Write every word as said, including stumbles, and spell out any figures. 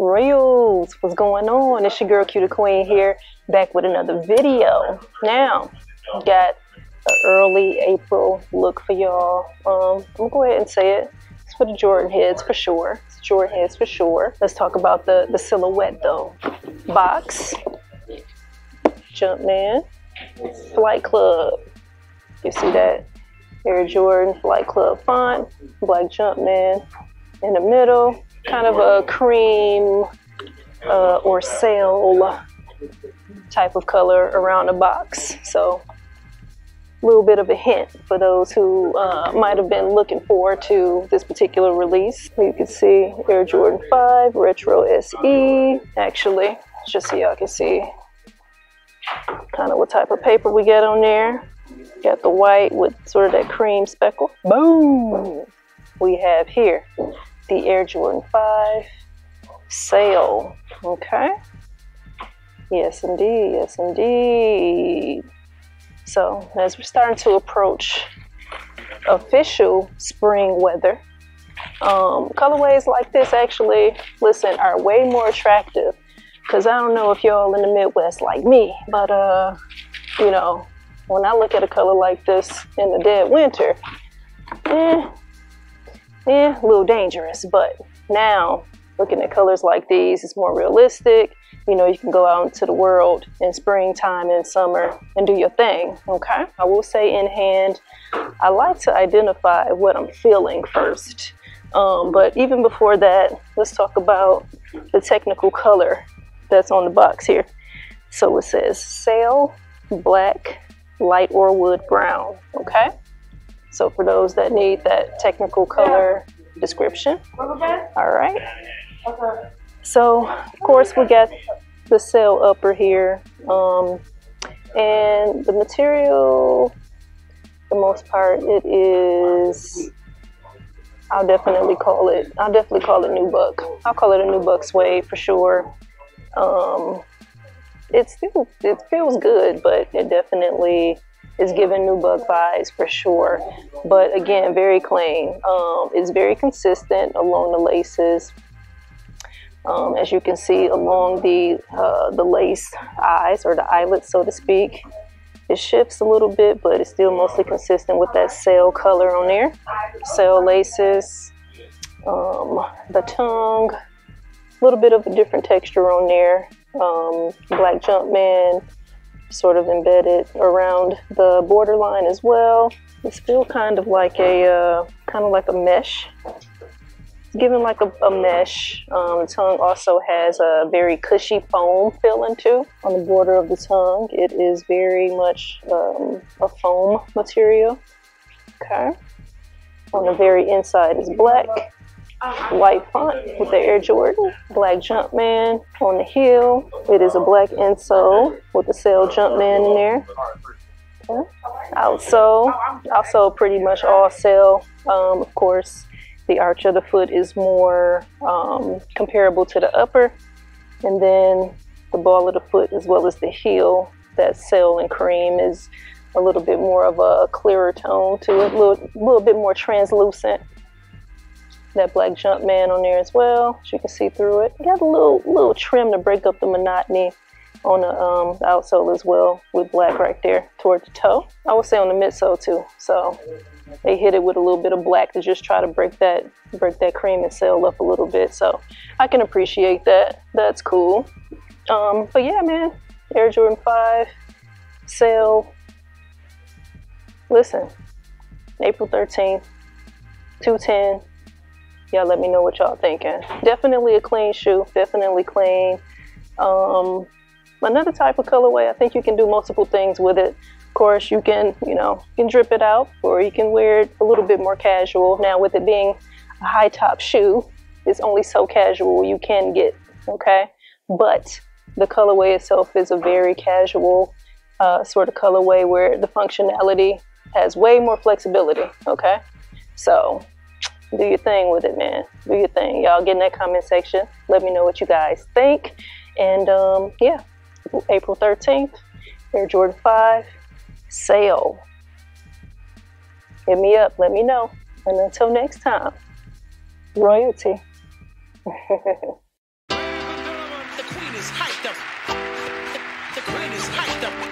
Reels, what's going on? It's your girl Cuda Queen here, back with another video. Now, got an early April look for y'all. Um, I'm gonna go ahead and say it. It's for the Jordan heads for sure. It's Jordan heads for sure. Let's talk about the, the silhouette though. Box, Jumpman, Flight Club. You see that? Air Jordan, Flight Club font, black Jumpman in the middle. Kind of a cream uh, or sail type of color around the box. So a little bit of a hint for those who uh, might have been looking forward to this particular release. You can see Air Jordan five, Retro S E. Actually, just so y'all can see kind of what type of paper we got on there. Got the white with sort of that cream speckle. Boom! We have here the Air Jordan five Sail, okay? Yes, indeed, yes, indeed. So as we're starting to approach official spring weather, um, colorways like this actually, listen, are way more attractive, because I don't know if y'all in the Midwest like me, but, uh, you know, when I look at a color like this in the dead winter, eh, Yeah, a little dangerous, but now looking at colors like these, it's more realistic. You know, you can go out into the world in springtime and summer and do your thing, okay? I will say in hand, I like to identify what I'm feeling first. Um, but even before that, let's talk about the technical color that's on the box here. So it says sail, black, light or wood brown, okay? So for those that need that technical color description, all right. So of course we got the sail upper here, um, and the material, for the most part, it is. I'll definitely call it. I'll definitely call it nubuck. I'll call it a nubuck suede for sure. Um, it's still, it feels good, but it definitely. It's giving nubuck vibes for sure, but again, very clean. Um, it's very consistent along the laces. Um, as you can see along the, uh, the lace eyes or the eyelets, so to speak, it shifts a little bit, but it's still mostly consistent with that sail color on there. Sail laces, um, the tongue, a little bit of a different texture on there. Um, black Jumpman, sort of embedded around the borderline as well. It's still kind of like a uh, kind of like a mesh. It's given like a, a mesh. Um, the tongue also has a very cushy foam feeling too. On the border of the tongue, it is very much um, a foam material. Okay. On the very inside is black, white font with the Air Jordan, black Jumpman on the heel. It is a black insole with the sail Jumpman in there. Okay. Outsole, also pretty much all sail. Um, of course, the arch of the foot is more um, comparable to the upper, and then the ball of the foot as well as the heel. That sail and cream is a little bit more of a clearer tone to it, a little, little bit more translucent. That black Jumpman on there as well, so you can see through it. Got a little little trim to break up the monotony on the, um, the outsole as well, with black right there toward the toe. I would say on the midsole too. So they hit it with a little bit of black to just try to break that break that cream and sail up a little bit. So I can appreciate that. That's cool. Um, but yeah, man, Air Jordan five Sail. Listen, April thirteenth, two ten. Y'all let me know what y'all thinking. Definitely a clean shoe, definitely clean. Um, another type of colorway, I think you can do multiple things with it. Of course, you can, you know, you can drip it out, or you can wear it a little bit more casual. Now with it being a high top shoe, it's only so casual you can get, okay? But the colorway itself is a very casual uh, sort of colorway where the functionality has way more flexibility, okay? So, do your thing with it, man. Do your thing. Y'all get in that comment section. Let me know what you guys think. And um, yeah, April thirteenth, Air Jordan five Sail. Hit me up. Let me know. And until next time, royalty. greatest hyped up. The greatest hyped up.